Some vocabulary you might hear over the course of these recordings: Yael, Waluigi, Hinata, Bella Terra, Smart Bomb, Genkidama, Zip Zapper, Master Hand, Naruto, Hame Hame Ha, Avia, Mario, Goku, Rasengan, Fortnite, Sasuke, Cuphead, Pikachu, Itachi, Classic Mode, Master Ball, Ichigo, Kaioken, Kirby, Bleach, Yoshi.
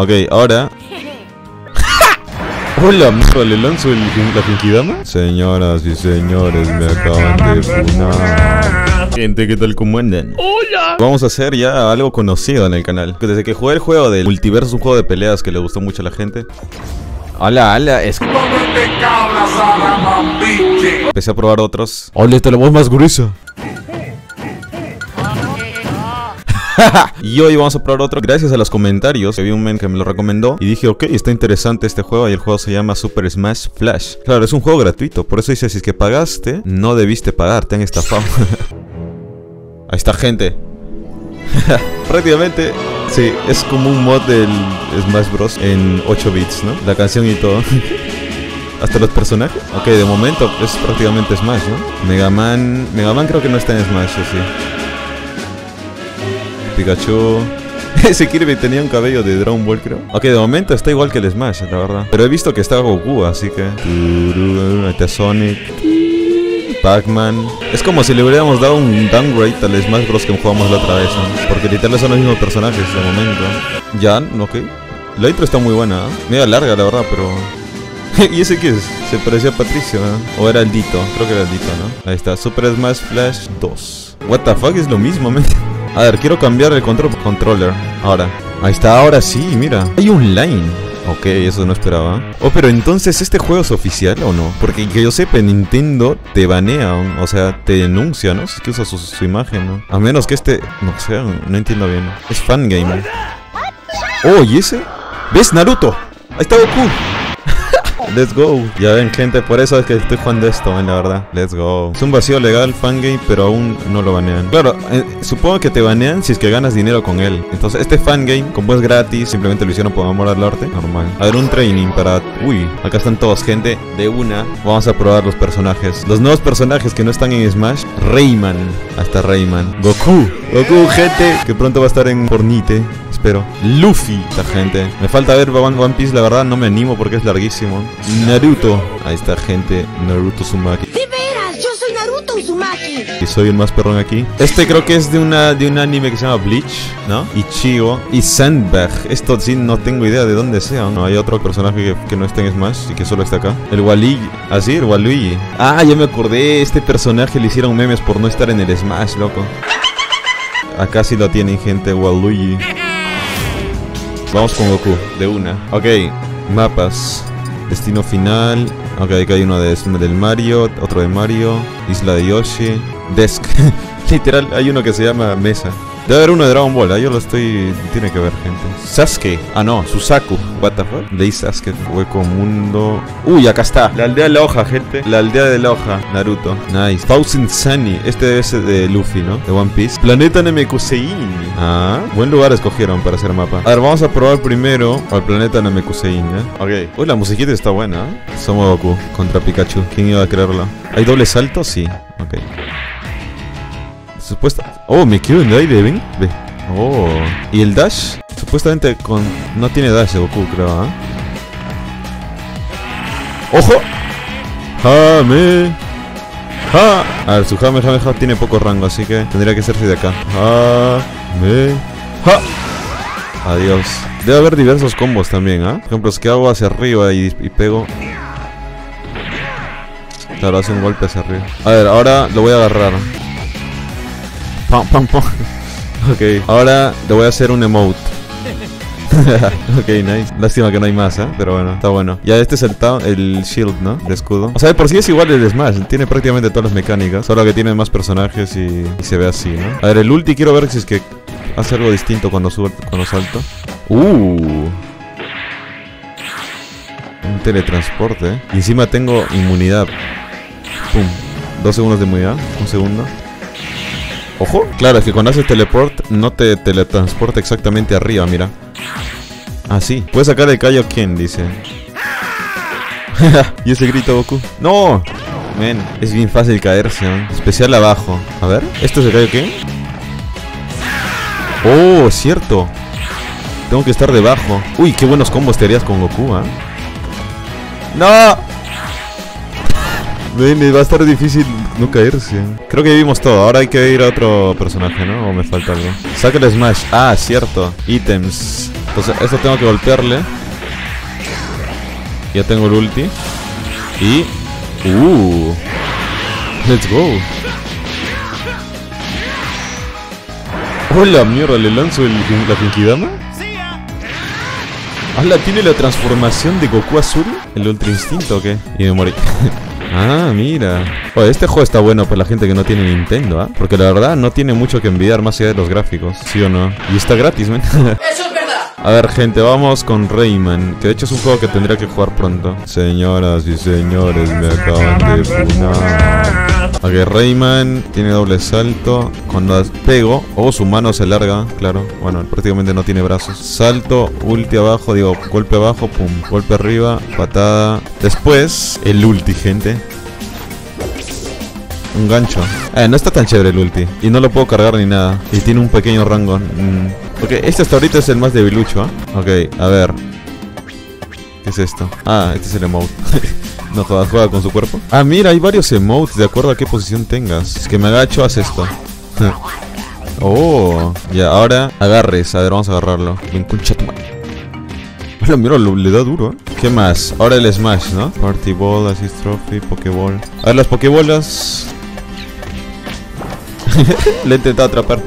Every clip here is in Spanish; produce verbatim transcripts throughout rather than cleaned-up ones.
Ok, ahora. Hola, amigo, ¿le lanzo el, la Genkidama? Señoras y señores, me acaban de funar. Gente, ¿qué tal? ¿Cómo andan? ¡Hola! Vamos a hacer ya algo conocido en el canal. Desde que jugué el juego del multiverso, un juego de peleas que le gustó mucho a la gente. Hola, hola, es... Empecé a probar otros. Hola, esta es la voz más gruesa. Y hoy vamos a probar otro, gracias a los comentarios. Vi un men que me lo recomendó y dije, ok, está interesante este juego. Y el juego se llama Super Smash Flash. Claro, es un juego gratuito, por eso dice, si es que pagaste, no debiste pagar, te han estafado. Ahí está, gente. Prácticamente, sí, es como un mod del Smash Bros en ocho bits, ¿no? La canción y todo. Hasta los personajes. Ok, de momento es prácticamente Smash, ¿no? Mega Man, Mega Man creo que no está en Smash, sí. Pikachu. Ese Kirby tenía un cabello de Dragon Ball, creo. Ok, de momento está igual que el Smash, la verdad. Pero he visto que está Goku, así que... Ahí está Sonic. Pac-Man. Es como si le hubiéramos dado un downgrade al Smash Bros que jugamos la otra vez, ¿no? Porque literal son los mismos personajes de momento. Jan, ok. La intro está muy buena, ¿eh? Media larga, la verdad, pero... ¿Y ese qué es? Se parecía a Patricio, ¿no? O era el Dito, creo que era el Dito, ¿no? Ahí está, Super Smash Flash dos. What the fuck, es lo mismo, man. A ver, quiero cambiar el control controller. Ahora. Ahí está, ahora sí, mira. Hay un line. Ok, eso no esperaba. Oh, pero entonces, ¿este juego es oficial o no? Porque que yo sepa, Nintendo te banea, o sea, te denuncia, ¿no? Es que usa su, su imagen, ¿no? A menos que este... No sé, no entiendo bien. Es fangame. Oh, ¿y ese? ¿Ves, Naruto? Ahí está Goku. Let's go. Ya ven, gente, por eso es que estoy jugando esto, man, la verdad. Let's go. Es un vacío legal, fangame, pero aún no lo banean. Claro, eh, supongo que te banean si es que ganas dinero con él. Entonces, este fangame, como es gratis, simplemente lo hicieron por amor al arte. Normal. A ver, un training para... Uy, acá están todos, gente. De una, vamos a probar los personajes. Los nuevos personajes que no están en Smash. Rayman. Hasta Rayman. Goku. Goku, gente. Que pronto va a estar en Fortnite. Espero. Luffy. Esta gente. Me falta ver One Piece, la verdad, no me animo porque es larguísimo. Naruto. Ahí está, gente. Naruto Uzumaki. De veras, yo soy Naruto Uzumaki. Y soy el más perrón aquí. Este creo que es de una de un anime que se llama Bleach, ¿no? Ichigo y Sandberg. Esto sí no tengo idea de dónde sea. No hay otro personaje que, que no está en Smash y que solo está acá. El Waluigi. Ah, sí, el Waluigi. Ah, ya me acordé. Este personaje le hicieron memes por no estar en el Smash, loco. Acá sí lo tienen, gente. Waluigi. Vamos con Goku. De una. Ok. Mapas. Destino final. Ok, acá hay uno de, del Mario, otro de Mario, Isla de Yoshi, Desk. Literal, hay uno que se llama Mesa. Debe haber uno de Dragon Ball, ¿eh? Yo lo estoy... Tiene que ver, gente. Sasuke. Ah, no, Susaku. What the fuck? Leí Sasuke. Hueco Mundo. Uy, acá está. La aldea de la hoja, gente. La aldea de la hoja. Naruto. Nice. Thousand Sunny. Este debe ser de Luffy, ¿no? De One Piece. Planeta Namekusein. Ah, buen lugar escogieron para hacer mapa. A ver, vamos a probar primero al Planeta Namekusein, ¿eh? Ok. Uy, la musiquita está buena, ¿eh? Somos Goku contra Pikachu. ¿Quién iba a creerlo? ¿Hay doble salto? Sí. Ok. Supuesta... Oh, me quedo en el aire, ¿ven? Ve. Oh. ¿Y el dash? Supuestamente con... No tiene dash de Goku, creo, ¿eh? ¡Ojo! ¡Hame! ¡Ja! A ver, su Hame Hame Ha tiene poco rango, así que tendría que hacerse de acá. ¡Hame! ¡Ja! Adiós. Debe haber diversos combos también, ¿ah? ¿eh? Por ejemplo, es que hago hacia arriba y, y pego... Claro, hace un golpe hacia arriba. A ver, ahora lo voy a agarrar. Pam, pam, pam. Ok, ahora le voy a hacer un emote. Ok, nice. Lástima que no hay más, ¿eh? Pero bueno, está bueno. Ya este es el, el shield, ¿no? El escudo. O sea, por sí es igual el Smash. Tiene prácticamente todas las mecánicas. Solo que tiene más personajes y, y se ve así, ¿no? A ver, el ulti quiero ver si es que hace algo distinto cuando, subo, cuando salto. Uh. Un teletransporte, ¿eh? Y encima tengo inmunidad. Pum. Dos segundos de inmunidad. Un segundo. Ojo, claro, es que cuando haces teleport no te teletransporta exactamente arriba, mira. Ah, sí. Puedes sacar el Kaioken, dice. Y ese grito, Goku. ¡No! Men, es bien fácil caerse, ¿eh? Especial abajo. A ver, ¿esto es el Kaioken? ¡Oh, cierto! Tengo que estar debajo. Uy, qué buenos combos te harías con Goku, ¿eh? ¡No! Men, va a estar difícil No caerse. Creo que vimos todo. Ahora hay que ir a otro personaje, ¿no? O me falta algo. Saca el Smash. Ah, cierto. Ítems. Entonces, esto tengo que golpearle. Ya tengo el ulti. Y... Uh. Let's go. ¡Hola, mierda! ¿Le lanzo el, la Genkidama? ¡Hala! ¿Tiene la transformación de Goku azul? ¿El Ultra Instinto o qué? Y me morí. Ah, mira. Oye, este juego está bueno para la gente que no tiene Nintendo, ¿ah? ¿eh? Porque la verdad no tiene mucho que envidiar más allá de los gráficos, ¿sí o no? Y está gratis, men. ¡Eso es verdad! A ver, gente, vamos con Rayman, que de hecho es un juego que tendría que jugar pronto. Señoras y señores, me acaban de funar. Ok, Rayman tiene doble salto. Cuando pego, oh, su mano se larga. Claro, bueno, prácticamente no tiene brazos. Salto, ulti abajo, digo, golpe abajo, pum, golpe arriba, patada. Después, el ulti, gente. Un gancho. Eh, no está tan chévere el ulti. Y no lo puedo cargar ni nada. Y tiene un pequeño rango. mm. Ok, este hasta ahorita es el más debilucho, ¿eh? Ok, a ver. ¿Qué es esto? Ah, este es el emote. No juega, juega con su cuerpo. Ah, mira, hay varios emotes de acuerdo a qué posición tengas. Es que me agacho, haz esto. Oh, ya, ahora agarres. A ver, vamos a agarrarlo. Ven, concha tu madre. Hola, mira, le da duro, ¿eh? ¿Qué más? Ahora el Smash, ¿no? Party Ball, Assist Trophy, Pokéball. A ver, las Pokébolas. Le he intentado atrapar.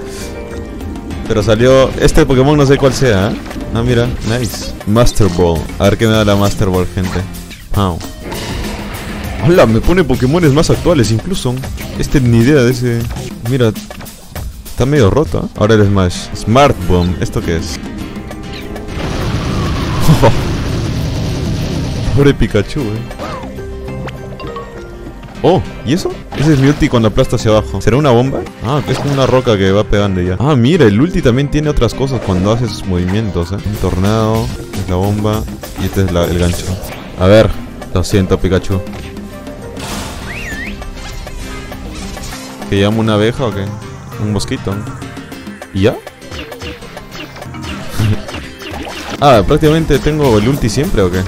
Pero salió... Este Pokémon no sé cuál sea, ¿eh? Ah, mira, nice. Master Ball. A ver qué me da la Master Ball, gente. Pow. Hola, me pone Pokémones más actuales incluso. Este ni idea de ese. Mira, está medio roto. Ahora el Smash. Smart Bomb. ¿Esto qué es? Pobre Pikachu, eh. Oh, ¿y eso? Ese es mi ulti cuando aplasta hacia abajo. ¿Será una bomba? Ah, es como una roca que va pegando ya. Ah, mira, el ulti también tiene otras cosas cuando hace sus movimientos, eh. Un tornado, es la bomba. Y este es la, el gancho. A ver, lo siento, Pikachu. ¿Que llamo una abeja o qué? Un mosquito. ¿Y ya? Ah, prácticamente tengo el ulti siempre o qué.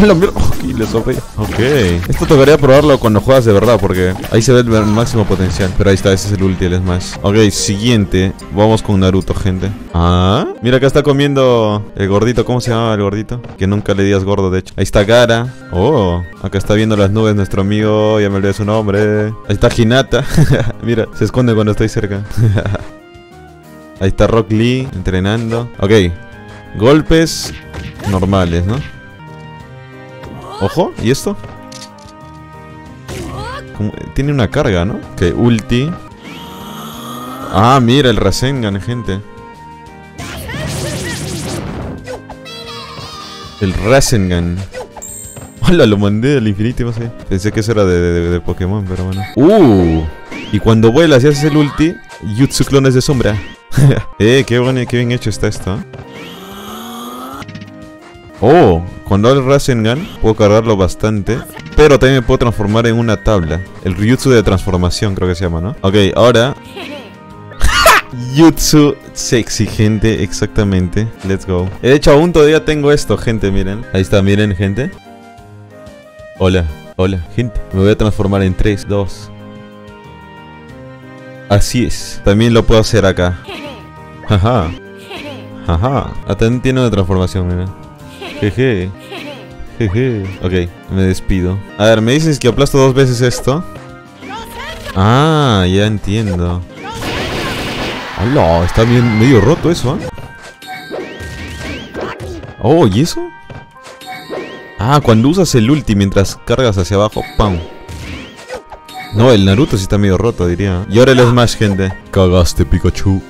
¡Hola, mierda! ¡Y le sonríe! Ok. Esto tocaría probarlo cuando juegas de verdad, porque ahí se ve el máximo potencial. Pero ahí está, ese es el ulti, el Smash. Ok, siguiente. Vamos con Naruto, gente. Ah, mira, acá está comiendo el gordito. ¿Cómo se llamaba el gordito? Que nunca le digas gordo, de hecho. Ahí está Gara. Oh, acá está viendo las nubes nuestro amigo. Ya me olvidé su nombre. Ahí está Hinata. Mira, se esconde cuando estoy cerca. Ahí está Rock Lee entrenando. Ok. Golpes normales, ¿no? Ojo, ¿y esto? ¿Cómo? Tiene una carga, ¿no? Ok, ulti. Ah, mira, el Rasengan, gente. El Rasengan. Hola, lo mandé al infinito y más allá. Pensé que eso era de, de, de Pokémon, pero bueno. Uh, y cuando vuelas y haces el ulti, Jutsu clones de sombra. Eh, qué bueno, qué bien hecho está esto, ¿eh? Oh, cuando hago el Rasengan puedo cargarlo bastante, pero también me puedo transformar en una tabla. El Ryutsu de transformación creo que se llama, ¿no? Ok, ahora... Jutsu sexy, gente, exactamente. Let's go. De hecho, aún todavía tengo esto, gente, miren. Ahí está, miren, gente. Hola, hola, gente. Me voy a transformar en tres, dos. Así es. También lo puedo hacer acá. Ajá. Ajá. También tiene una transformación, miren. Jeje. Jeje. Ok, me despido. A ver, me dices que aplasto dos veces esto. Ah, ya entiendo. ¡Hala! Está bien medio roto eso, ¿eh? Oh, ¿y eso? Ah, cuando usas el ulti mientras cargas hacia abajo, ¡pam! No, el Naruto sí está medio roto, diría. Y ahora el Smash, gente. Cagaste, Pikachu.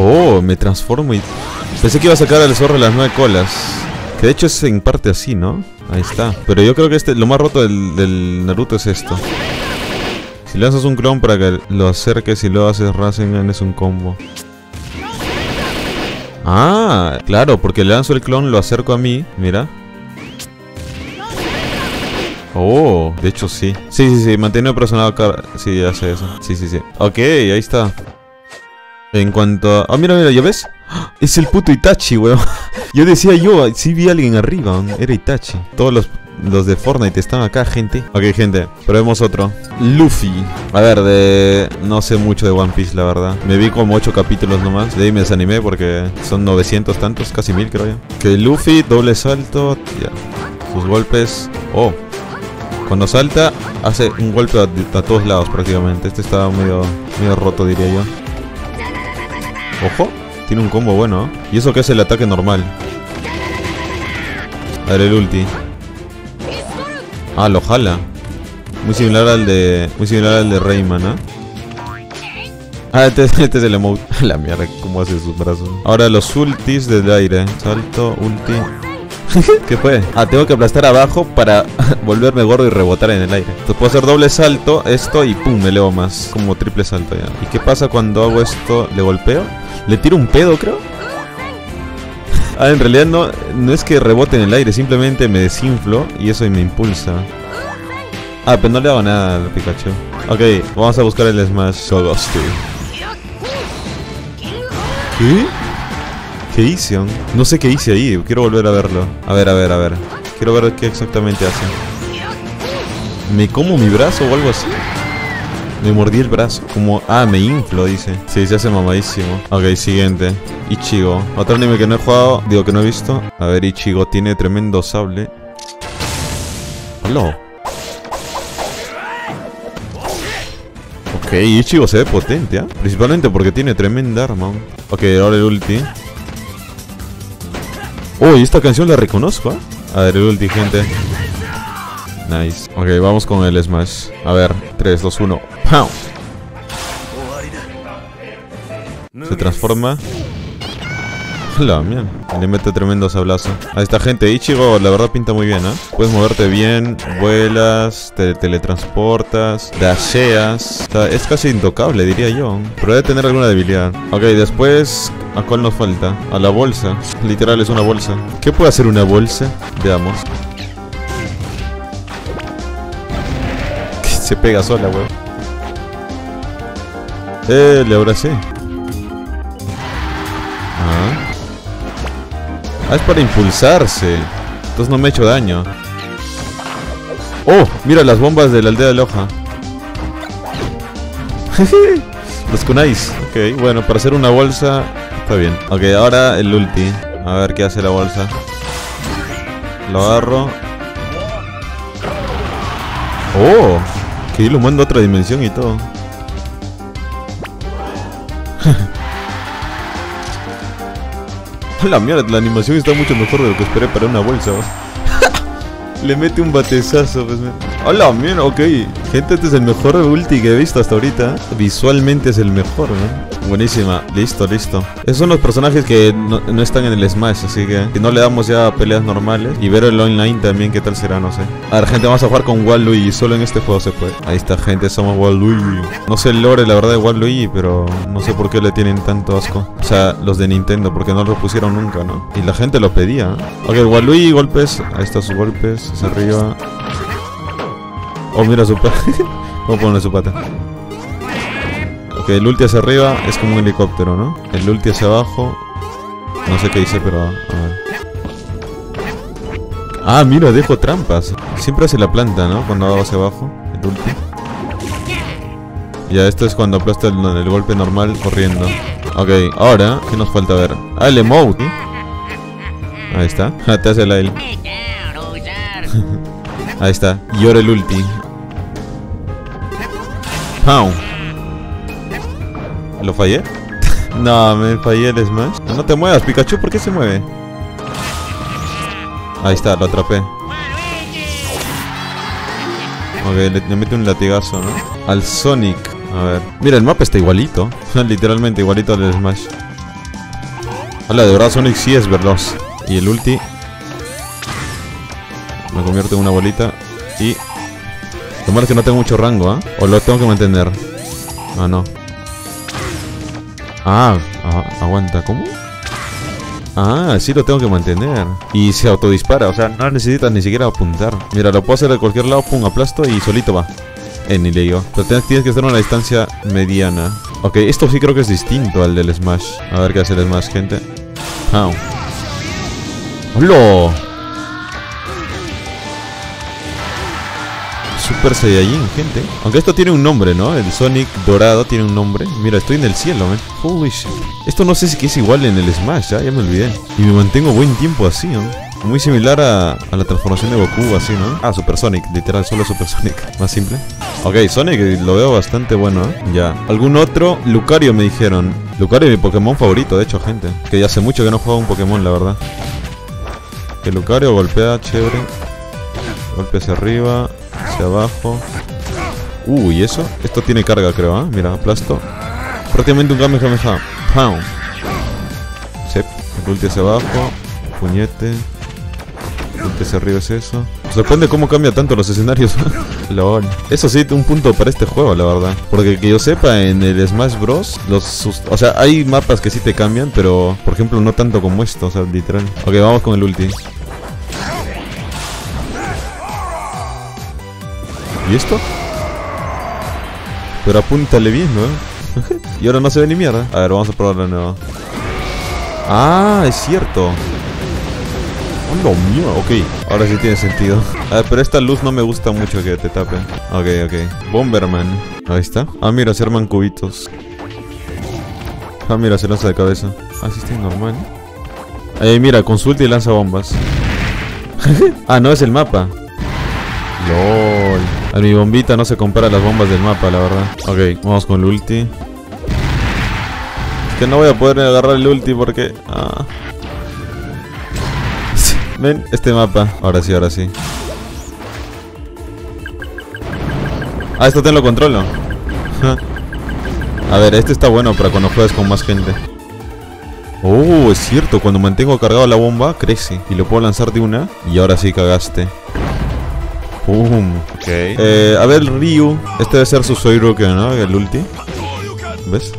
Oh, me transformo y... Pensé que iba a sacar al zorro de las nueve colas. Que de hecho es en parte así, ¿no? Ahí está. Pero yo creo que este, lo más roto del, del Naruto es esto. Si lanzas un clon para que lo acerques y lo haces Rasengan es un combo. Ah, claro, porque lanzo el clon, lo acerco a mí. Mira. Oh, de hecho sí. Sí, sí, sí, mantenido presionado acá. Sí, hace eso. Sí, sí, sí. Ok, ahí está. En cuanto a... Ah, oh, mira, mira, ¿ya ves? Es el puto Itachi, weón. Yo decía yo, sí vi a alguien arriba, era Itachi. Todos los, los de Fortnite están acá, gente. Ok, gente, probemos otro. Luffy. A ver, de... no sé mucho de One Piece, la verdad. Me vi como ocho capítulos nomás. De ahí me desanimé porque son novecientos tantos, casi mil creo yo. Ok, Luffy, doble salto. Ya. Sus golpes. Oh. Cuando salta, hace un golpe a, a todos lados prácticamente. Este estaba medio, medio roto, diría yo. Ojo. Tiene un combo bueno. Y eso que es el ataque normal. A ver el ulti. Ah, lo jala. Muy similar al de... Muy similar al de Rayman, ¿eh? Ah, este, este es el emote. La mierda, cómo hace sus brazos. Ahora los ultis del aire. Salto, ulti. ¿Qué fue? Ah, tengo que aplastar abajo para volverme gordo y rebotar en el aire. Entonces puedo hacer doble salto, esto y pum, me leo más. Como triple salto ya. ¿Y qué pasa cuando hago esto? ¿Le golpeo? ¿Le tiro un pedo, creo? Ah, en realidad no, no es que rebote en el aire, simplemente me desinflo y eso me impulsa. Ah, pero no le hago nada al Pikachu. Ok, vamos a buscar el Smash. Sogostu. ¿Qué? ¿Qué hice? No sé qué hice ahí, quiero volver a verlo. A ver, a ver, a ver. Quiero ver qué exactamente hace. ¿Me como mi brazo o algo así? Me mordí el brazo. Como... Ah, me inflo, dice. Sí, se hace mamadísimo. Ok, siguiente. Ichigo. Otro anime que no he jugado. Digo que no he visto. A ver, Ichigo tiene tremendo sable. ¡Hola! Ok, Ichigo se ve potente, ¿ah? ¿eh? Principalmente porque tiene tremenda arma. Ok, ahora el ulti. Oh, y esta canción la reconozco, ¿ah? ¿eh? A ver, el ulti, gente. Nice. Ok, vamos con el Smash. A ver, tres, dos, uno. ¡Pow! Se transforma. La mierda. Le mete tremendo sablazo. A esta gente, Ichigo, la verdad pinta muy bien, ¿eh? Puedes moverte bien, vuelas, te teletransportas, dasheas. O sea, es casi intocable, diría yo. Pero debe tener alguna debilidad. Ok, después... ¿A cuál nos falta? A la bolsa. Literal, es una bolsa. ¿Qué puede hacer una bolsa? Veamos. Se pega sola, weón. Eh, le abracé. Ah. Ah, es para impulsarse. Entonces no me he hecho daño. Oh, mira las bombas de la aldea de Loja. Los kunais. Ok, bueno, para hacer una bolsa está bien. Ok, ahora el ulti. A ver qué hace la bolsa. Lo agarro. Oh. Que lo mando a otra dimensión y todo. La mierda, la animación está mucho mejor de lo que esperé para una bolsa. Le mete un batezazo, pues. Hola, mierda, ok. Gente, este es el mejor ulti que he visto hasta ahorita. Visualmente es el mejor, ¿no? Buenísima, listo, listo. Esos son los personajes que no, no están en el Smash, así que, que no le damos ya peleas normales. Y ver el online también, qué tal será, no sé. A ver, gente, vamos a jugar con Waluigi. Solo en este juego se puede. Ahí está, gente, somos Waluigi. No sé el lore, la verdad, de Waluigi, pero no sé por qué le tienen tanto asco. O sea, los de Nintendo, porque no lo pusieron nunca, ¿no? Y la gente lo pedía. Ok, Waluigi, golpes. Ahí está sus golpes. Hacia arriba. Oh, mira su pata. Vamos a ponerle su pata. Ok, el ulti hacia arriba es como un helicóptero, ¿no? El ulti hacia abajo. No sé qué hice, pero... A ver. Ah, mira, dejo trampas. Siempre hace la planta, ¿no? Cuando hago hacia abajo. El ulti. Ya, esto es cuando aplasta el, el golpe normal corriendo. Ok, ahora, ¿qué nos falta ver? Ah, el emote. Ahí está. Te hace el aire. Ahí está. Y ahora el ulti. ¡Pau! ¿Lo fallé? No, me fallé el Smash. No te muevas, Pikachu. ¿Por qué se mueve? Ahí está, lo atrapé. Ok, le, le mete un latigazo, ¿no? Al Sonic. A ver. Mira, el mapa está igualito. Literalmente igualito al Smash. Hola, de verdad Sonic sí es veloz. Y el ulti... Me convierto en una bolita. Y... Lo malo es que no tengo mucho rango, ¿ah? ¿eh? O lo tengo que mantener. Ah, no. Ah, aguanta. ¿Cómo? Ah, sí lo tengo que mantener. Y se autodispara. O sea, no necesitas ni siquiera apuntar. Mira, lo puedo hacer de cualquier lado. Pum, aplasto y solito va. Eh, ni le digo. Pero tienes que estar a una distancia mediana. Ok, esto sí creo que es distinto al del Smash. A ver qué hace el Smash, gente. ¡Ah! ¡Hola! Super Saiyajin, gente. Aunque esto tiene un nombre, ¿no? El Sonic dorado tiene un nombre. Mira, estoy en el cielo, man. Holy shit. Esto no sé si es igual en el Smash, ya, ya me olvidé. Y me mantengo buen tiempo así, ¿no? Muy similar a, a la transformación de Goku, así, ¿no? Ah, Super Sonic, literal, solo Super Sonic. Más simple. Ok, Sonic lo veo bastante bueno, ¿eh? Ya. ¿Algún otro? Lucario me dijeron. Lucario es mi Pokémon favorito, de hecho, gente. Que ya hace mucho que no juego un Pokémon, la verdad. Que Lucario golpea, chévere. Golpe hacia arriba, hacia abajo. Uy, uh, ¿y eso? Esto tiene carga, creo, ¿eh? Mira, aplasto. Prácticamente un Hame Hame Ha. ¡Pam! Sí, ulti hacia abajo. Puñete. Ulti hacia arriba es eso. Me sorprende cómo cambia tanto los escenarios. LOL. Eso sí, un punto para este juego, la verdad. Porque que yo sepa, en el Smash Bros, los o sea, hay mapas que sí te cambian, pero por ejemplo no tanto como esto, o sea, literal. Ok, vamos con el ulti. ¿Y esto? Pero apúntale bien, ¿no? Y ahora no se ve ni mierda. A ver, vamos a probar de nuevo. Ah, es cierto. Oh, no, mierda. Ok, ahora sí tiene sentido. A ver, pero esta luz no me gusta mucho que te tape. Ok, ok. Bomberman. Ahí está. Ah, mira, se arman cubitos. Ah, mira, se lanza de cabeza. Ah, sí, está normal. Ahí, mira, consulta y lanza bombas. Ah, no, es el mapa. LOL. A mi bombita no se compara a las bombas del mapa, la verdad. Ok, vamos con el ulti. Es que no voy a poder agarrar el ulti porque... Ah. Ven, este mapa. Ahora sí, ahora sí. Ah, esto te lo controlo. A ver, este está bueno para cuando juegas con más gente. Oh, es cierto. Cuando mantengo cargado la bomba, crece. Y lo puedo lanzar de una. Y ahora sí cagaste. Boom. Okay. Eh, a ver, Ryu. Este debe ser su Soyroken, ¿no? El ulti. ¿Ves?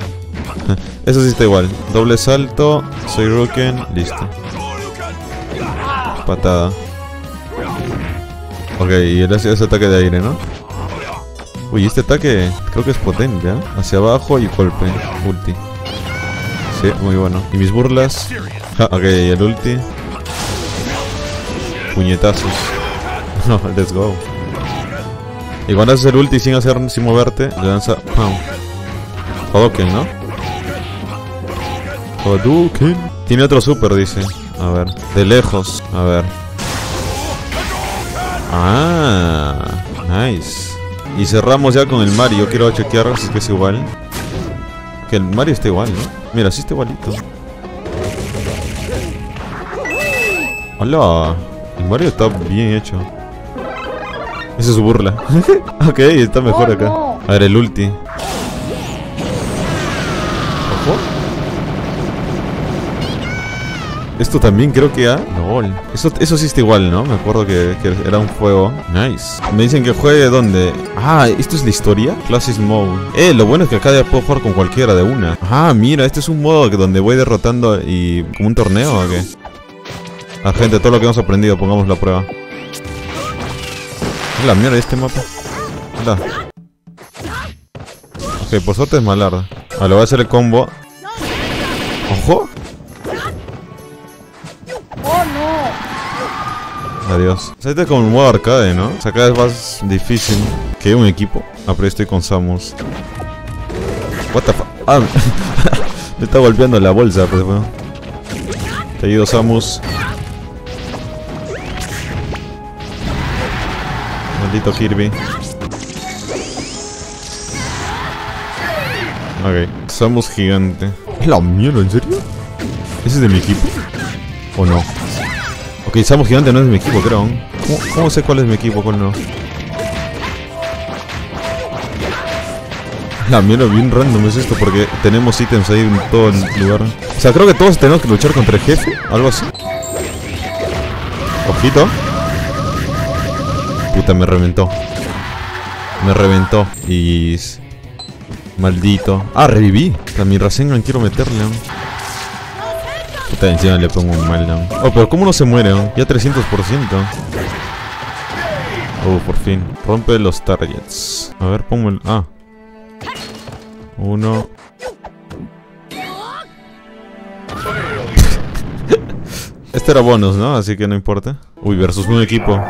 Eso sí está igual. Doble salto, Soyroken, listo. Patada. Ok, y él hace ese ataque de aire, ¿no? Uy, este ataque creo que es potente, ¿eh? Hacia abajo y golpe. Ulti. Sí, muy bueno. Y mis burlas. Ja, ok, y el ulti. Puñetazos. No, let's go. Y cuando haces el ulti sin hacer, sin moverte, le lanza... Oh. Jodoken, ¿no? Jodoken. Tiene otro super, dice. A ver. De lejos. A ver. Ah. Nice. Y cerramos ya con el Mario. Quiero chequear si es que es igual. Que el Mario está igual, ¿no? Mira, sí está igualito. Hola. El Mario está bien hecho. Esa es su burla. Ok, está mejor acá. A ver, el ulti. Ojo. Esto también creo que... Ah, LOL. Eso, eso sí está igual, ¿no? Me acuerdo que, que era un juego. Nice. Me dicen que juegue ¿dónde? Ah, ¿esto es la historia? Classic Mode. Eh, lo bueno es que acá ya puedo jugar con cualquiera de una. Ah, mira, este es un modo donde voy derrotando y... ¿Como un torneo o qué? Ah, gente, todo lo que hemos aprendido, pongamos la prueba. La mierda de este mapa. Anda. Ok, por suerte es malarda. Ah, le voy a hacer el combo. ¡Ojo! ¡Oh, no! Adiós. Este es como un modo arcade, ¿no? O sea, cada vez más difícil. Que un equipo. Ah, pero estoy con Samus. What the fuck? Ah, me está golpeando la bolsa, pero bueno. Te ayudo, Samus. Maldito Kirby. Ok, Samus gigante. ¿Es la mierda, en serio? ¿Ese es de mi equipo? ¿O no? Ok, Samus gigante no es de mi equipo, creo. ¿Cómo, cómo sé cuál es mi equipo, cuál no? La mierda, bien random es esto porque tenemos ítems ahí en todo el lugar. O sea, creo que todos tenemos que luchar contra el jefe, algo así. Ojito. Puta, me reventó. Me reventó. Y... Maldito. Ah, reviví. A mi Rasengan quiero meterle. Puta, encima le pongo un maldown. Oh, pero ¿cómo no se muere? Ya trescientos por ciento. Oh, por fin. Rompe los targets. A ver, pongo el... Ah. Uno. Este era bonus, ¿no? Así que no importa. Uy, versus un equipo.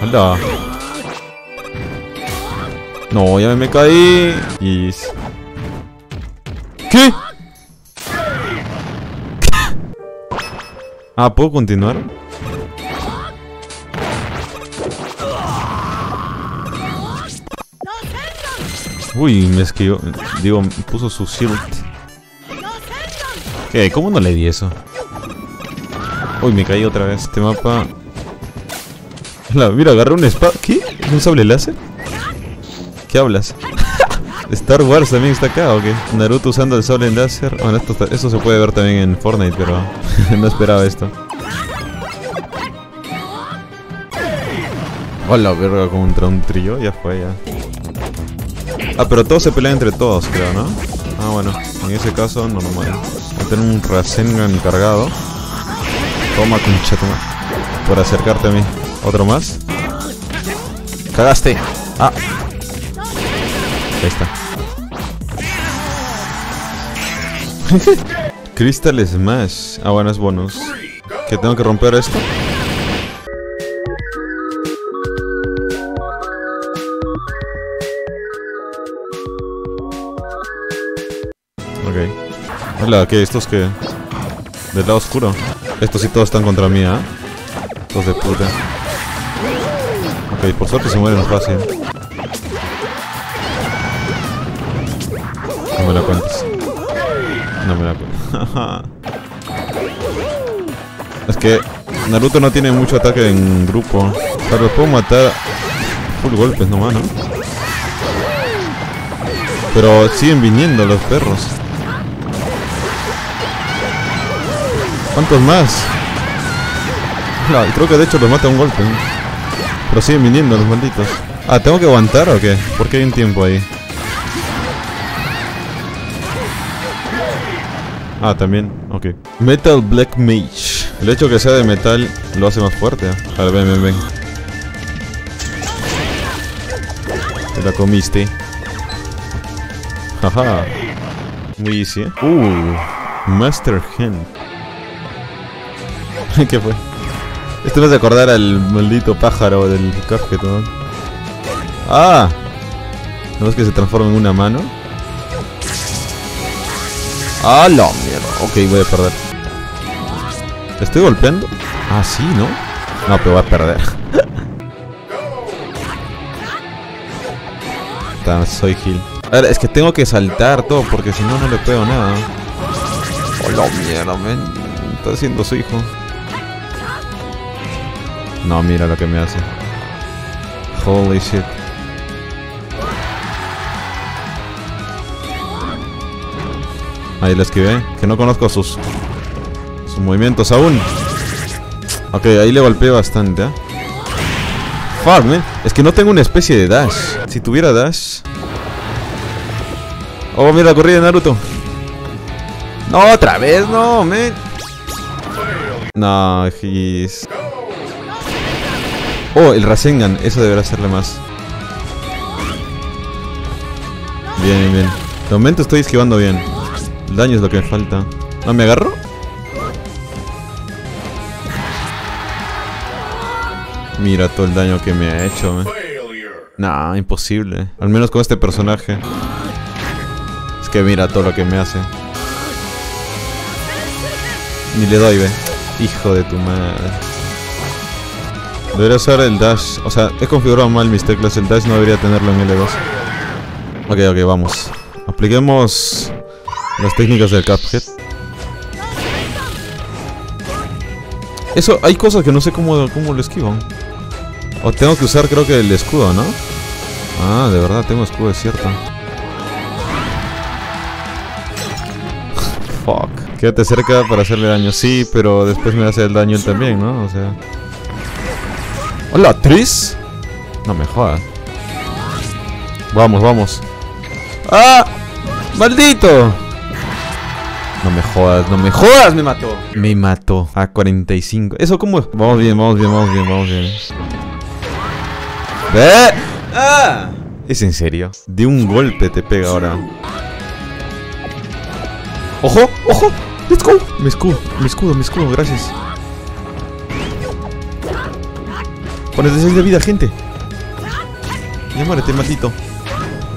¡Hala! No, ya me caí. Yes. ¿Qué? Ah, ¿puedo continuar? Uy, me esquivó. Digo, puso su shield. ¿Qué? ¿Cómo no le di eso? Uy, me caí otra vez. Este mapa... La, mira, agarré una espada. ¿Qué? ¿Un sable láser? ¿Qué hablas? Star Wars también está acá, ¿o qué? Naruto usando el sable láser. Bueno, esto, está, esto se puede ver también en Fortnite, pero no esperaba esto. Hola, verga, contra un trío. Ya fue, ya. Ah, pero todos se pelean entre todos, creo, ¿no? Ah, bueno. En ese caso, normal. Voy a tener un Rasengan cargado. Toma, concha, toma. Por acercarte a mí. ¿Otro más? ¡Cagaste! ¡Ah! Ahí está. Crystal Smash. Ah, bueno, es bonus. ¿Que tengo que romper esto? Ok. Hola, ¿qué? ¿Estos qué? Del lado oscuro. Estos sí todos están contra mí, ¿ah? ¿eh? Estos de puta. Ok, por suerte se mueren fácil. No me la cuentes. No me la cuentes. Es que Naruto no tiene mucho ataque en grupo. Pero puedo matar full golpes nomás, ¿no? Pero siguen viniendo los perros. ¿Cuántos más? No, creo que de hecho los mata un golpe, ¿no? Pero siguen viniendo los malditos. Ah, ¿tengo que aguantar o qué? Porque hay un tiempo ahí. Ah, también, ok. Metal Black Mage. El hecho que sea de metal lo hace más fuerte. A ver, ven, ven, ven. Te la comiste. Jaja. Muy easy, ¿eh? Uh, Master Hand. ¿Qué fue? Esto me hace acordar al maldito pájaro del Pikachu, ¿no? Ah, ¿no es que se transforma en una mano? ¡Ah, la mierda! Ok, voy a perder. ¿Estoy golpeando? Ah, sí, ¿no? No, pero voy a perder. Tan, soy Gil. A ver, es que tengo que saltar todo, porque si no, no le pego nada. ¡Oh, la mierda, men! Está haciendo su hijo. No, mira lo que me hace. Holy shit. Ahí la esquivé, que no conozco sus sus movimientos aún. Ok, ahí le golpeé bastante, ¿eh? Fuck, man. Es que no tengo una especie de dash. Si tuviera dash... Oh, mira la corrida de Naruto. No, otra vez, no, man. No, jeez. Oh, el Rasengan, eso deberá hacerle más. Bien, bien. De momento estoy esquivando bien. El daño es lo que me falta. ¿No me agarro? Mira todo el daño que me ha hecho, man. Nah, imposible. Al menos con este personaje. Es que mira todo lo que me hace. Ni le doy, ve. Hijo de tu madre. Debería usar el dash. O sea, he configurado mal mis teclas. El dash no debería tenerlo en L dos. Ok, ok, vamos. Apliquemos... las técnicas del Cuphead. Eso, hay cosas que no sé cómo, cómo lo esquivo. O tengo que usar, creo que el escudo, ¿no? Ah, de verdad, tengo escudo, es cierto. Fuck. Quédate cerca para hacerle daño. Sí, pero después me hace el daño él también, ¿no? O sea... ¡Hola, Tris! No me jodas. Vamos, vamos. ¡Ah! ¡Maldito! No me jodas, no me jodas, me mató. Me mató a cuarenta y cinco. ¿Eso cómo es? Vamos bien, vamos bien, vamos bien, vamos bien. ¿Eh? ¡Ah! ¿Es en serio? De un golpe te pega ahora. ¡Ojo! ¡Ojo! ¡Let's go! Mi escudo, mi escudo, mi escudo, gracias. cuarenta y seis de vida, gente. Ya muérete, maldito.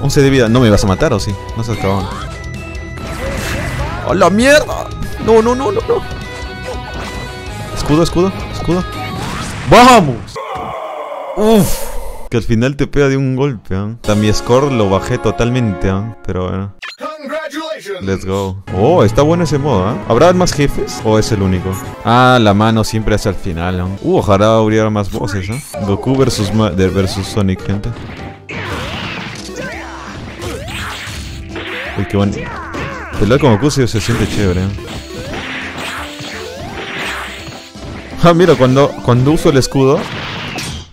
once de vida. ¿No me vas a matar o sí? No seas cabrón. ¡A la mierda! No, no, no, no, no. Escudo, escudo, escudo. ¡Vamos! Uff. Que al final te pega de un golpe, ¿eh? A mi score lo bajé totalmente, ¿eh? Pero bueno. Let's go. Oh, está bueno ese modo, ¿eh? ¿Habrá más jefes? ¿O es el único? Ah, la mano siempre hacia el final, ¿eh? Uh, ojalá hubiera más voces, ¿eh? Goku versus, Ma versus Sonic, gente. Uy, qué bueno. Pelear con Goku se siente chévere, ¿eh? Ah, mira, cuando, cuando uso el escudo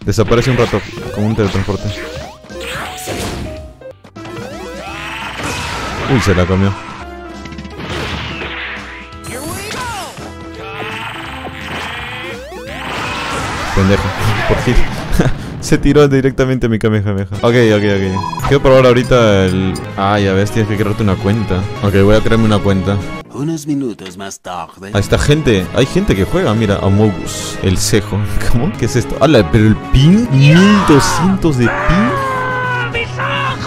desaparece un rato, como un teletransporte. Uy, se la comió. Pendejo, por fin. Se tiró directamente a mi Kamehameha. Ok, ok, ok. Quiero probar ahorita el... Ah, ya ves, tienes que crearte una cuenta. Ok, voy a crearme una cuenta. Unos minutos más tarde. Ahí está, gente. Hay gente que juega, mira. Amogus. El cejo. ¿Cómo? ¿Qué es esto? ¡Hala! ¿Pero el ping? mil doscientos de ping.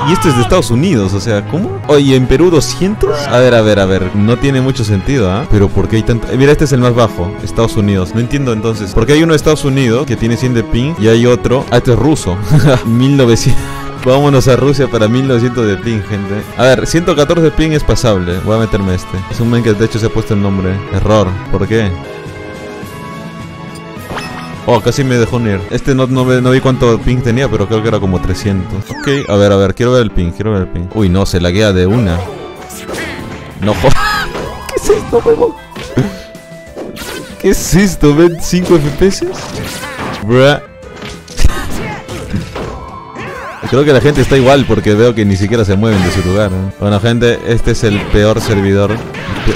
Y esto es de Estados Unidos, o sea, ¿cómo? Oye, oh, ¿en Perú doscientos? A ver, a ver, a ver. No tiene mucho sentido, ¿ah? ¿eh? Pero ¿por qué hay tanto? Eh, mira, este es el más bajo. Estados Unidos. No entiendo entonces. ¿Por qué hay uno de Estados Unidos que tiene cien de ping? Y hay otro. Ah, este es ruso. mil novecientos. Vámonos a Rusia para mil novecientos de ping, gente. A ver, ciento catorce de ping es pasable. Voy a meterme este. Es un man que de hecho se ha puesto el nombre. Error. ¿Por qué? Oh, casi me dejó unir. Este no, no, no vi cuánto ping tenía, pero creo que era como trescientos. Ok, a ver, a ver. Quiero ver el ping, quiero ver el ping. Uy, no, se laguea de una. No jodas. ¿Qué es esto, huevón? ¿Qué es esto? ¿Ven? ¿cinco F P S? Bruh. Creo que la gente está igual porque veo que ni siquiera se mueven de su lugar, ¿eh? Bueno, gente, este es el peor servidor.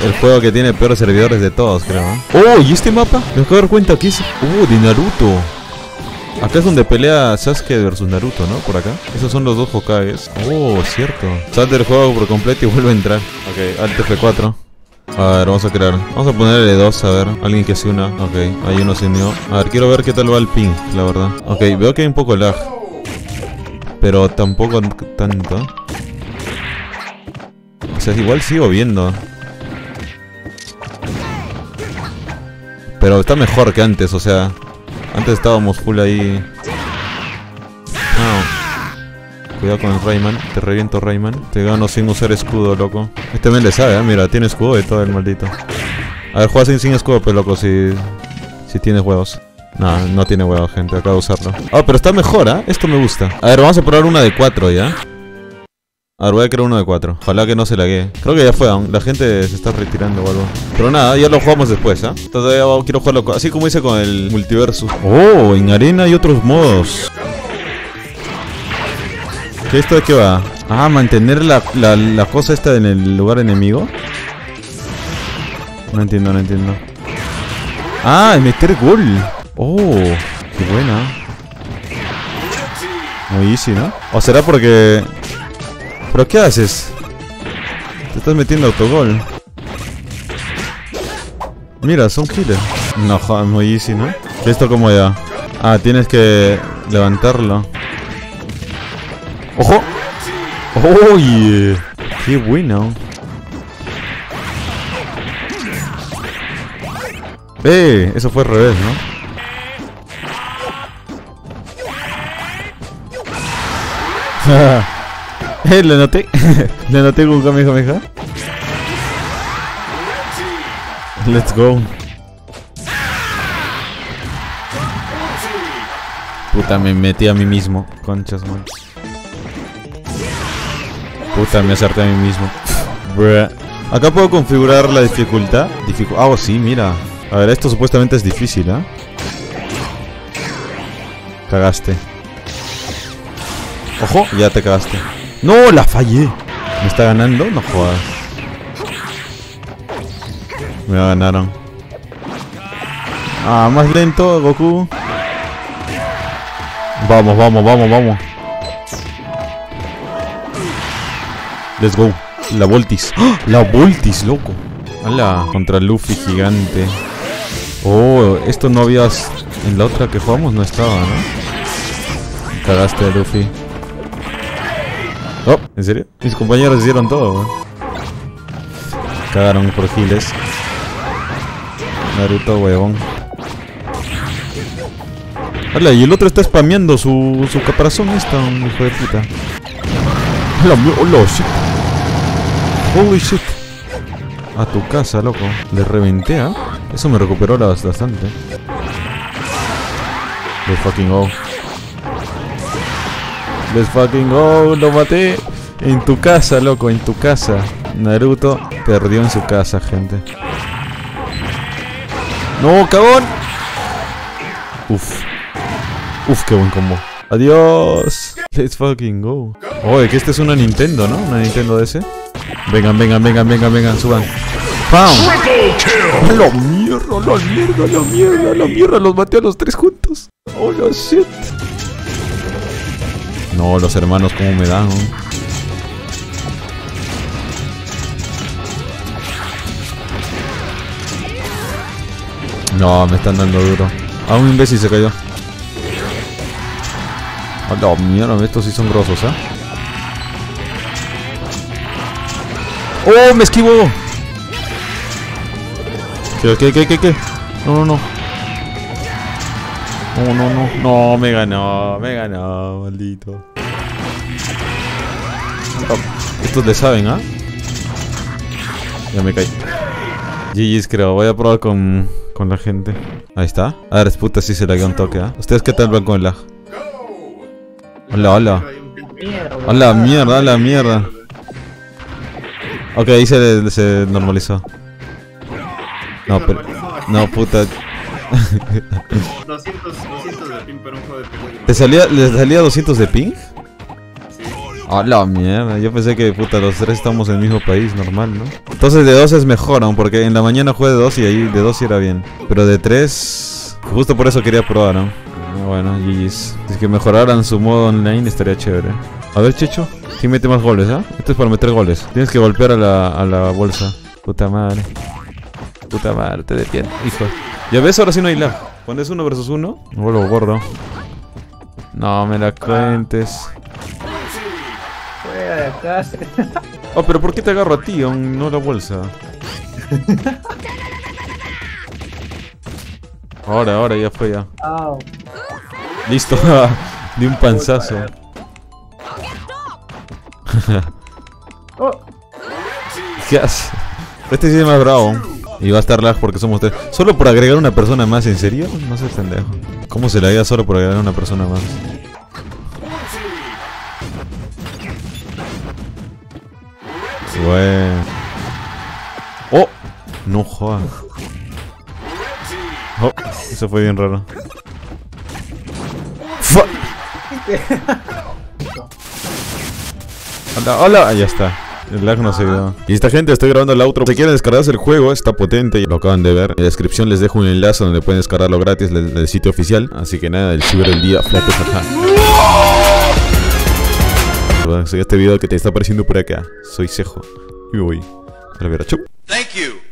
El juego que tiene peores servidores de todos, creo, ¿eh? Oh, ¿y este mapa? Me acabo de dar cuenta que es... Oh, de Naruto. Acá es donde pelea Sasuke versus Naruto, ¿no? Por acá. Esos son los dos Hokages. Oh, cierto. Salta el juego por completo y vuelve a entrar. Ok, Alt F cuatro. A ver, vamos a crear. Vamos a ponerle dos, a ver. Alguien que se una. Ok, ahí uno se unió. A ver, quiero ver qué tal va el ping, la verdad. Ok, veo que hay un poco lag. Pero tampoco tanto. O sea, igual sigo viendo. Pero está mejor que antes, o sea. Antes estábamos full ahí. No. Cuidado con el Rayman. Te reviento, Rayman. Te gano sin usar escudo, loco. Este men le sabe, ¿eh? Mira, tiene escudo y todo el maldito. A ver, juega sin, sin escudo, pero loco, si... Si tienes huevos. No, no tiene huevo, gente, acabo de usarlo. Ah, oh, pero está mejor, ¿eh? Esto me gusta. A ver, vamos a probar una de cuatro ya. A ver, voy a crear una de cuatro. Ojalá que no se lague. Creo que ya fue, aún. La gente se está retirando o algo. Pero nada, ya lo jugamos después, ¿eh? Todavía quiero jugarlo así como hice con el multiverso. Oh, en arena y otros modos. ¿Qué esto de qué va? Ah, mantener la, la, la cosa esta en el lugar enemigo. No entiendo, no entiendo. Ah, el meter gol. Oh, qué buena. Muy easy, ¿no? ¿O será porque... ¿Pero qué haces? Te estás metiendo autogol. Mira, son killer. No, joder, muy easy, ¿no? ¿Esto cómo ya? Ah, tienes que levantarlo. ¡Ojo! ¡Oh, yeah! ¡Qué bueno! ¡Eh! Eso fue al revés, ¿no? Eh, le noté. Le noté con Kamehameha. Let's go. Puta, me metí a mí mismo. Conchas, man. Puta, me acerté a mí mismo. Bruh. Acá puedo configurar la dificultad. Dificu ah, oh, sí, mira. A ver, esto supuestamente es difícil, ¿eh? Cagaste. Ojo, ya te cagaste. ¡No! ¡La fallé! ¿Me está ganando? No jodas. Me ganaron. Ah, más lento, Goku. Vamos, vamos, vamos, vamos. Let's go. La Voltis. ¡Oh! La Voltis, loco. ¡Hala! Contra Luffy gigante. Oh, esto no habías... En la otra que jugamos no estaba, ¿no? Cagaste, Luffy. Oh, ¿en serio? Mis compañeros hicieron todo, güey. Cagaron por giles. Naruto, huevón. ¡Hala! Y el otro está spameando su, su caparazón esta, un hijo de puta. ¡Hala! ¡Hola, shit! ¡Holy shit! A tu casa, loco. Le reventé, ¿eh? Eso me recuperó bastante. Let's fucking go. Let's fucking go. Lo maté. En tu casa, loco. En tu casa. Naruto perdió en su casa, gente. ¡No, cabrón! Uf. Uf, qué buen combo. Adiós. Let's fucking go. Oye, que este es una Nintendo, ¿no? Una Nintendo D S. Vengan, vengan, vengan, vengan, vengan, suban. ¡Pam! ¡A la mierda, a la mierda, a la mierda, a la mierda! Los maté a los tres juntos. ¡Oh, la shit! No, los hermanos, ¿cómo me dan? No, me están dando duro. Ah, un imbécil se cayó. ¡A la mierda! Estos sí son grosos, ¿eh? ¡Oh! ¡Me esquivo! ¿Qué, qué, qué, qué, qué? No, no, no. No, no, no. No, me ganó, me ganó, maldito. Estos le saben, ¿ah? ¿eh? Ya me caí. G G's creo, voy a probar con, con la gente. Ahí está. A ver, puta, si sí se la queda un toque, ¿ah? ¿eh? ¿Ustedes qué tal van con el lag? Hola, hola. Hola, mierda, hola, mierda. Ok, ahí se, se normalizó. No, pero... No, puta. doscientos, doscientos de ping para un juego de ping. ¿Te salía, ¿Les salía doscientos de ping? Sí. ¡Ah, la mierda! Yo pensé que, puta, los tres estamos en el mismo país, normal, ¿no? Entonces de dos es mejor, ¿no? Porque en la mañana jugué de dos y ahí de dos era bien. Pero de tres... Justo por eso quería probar, ¿no? Bueno, G G's. Si es que mejoraran su modo online estaría chévere. A ver, Checho, ¿quién mete más goles, ah? ¿eh? Esto es para meter goles. Tienes que golpear a la, a la bolsa. Puta madre. Puta madre, te detiene. Hijo. Ya ves, ahora sí no hay lag. Cuando es uno versus uno, me vuelvo gordo. No me la cuentes. Oh, pero ¿por qué te agarro a ti, aún no la bolsa? Ahora, ahora, ya fue ya. Listo. Di un panzazo. ¿Qué hace? Este sí es más bravo. Y va a estar lag porque somos tres. Solo por agregar una persona más, ¿en serio? No seas pendejo. ¿Cómo se la iba solo por agregar una persona más? Bueno. ¡Oh! No jodas. Oh, eso fue bien raro. ¡Fuck! Hola, hola, ahí está. El lag no se quedó. Y esta gente, estoy grabando el outro. Si quieren descargarse el juego, está potente. Lo acaban de ver. En la descripción les dejo un enlace donde pueden descargarlo gratis del, del sitio oficial. Así que nada, el ciber del día. Flaco, jaja. Soy este video que te está apareciendo por acá. Soy Cejo. Y voy. A la vera, chup. Thank you.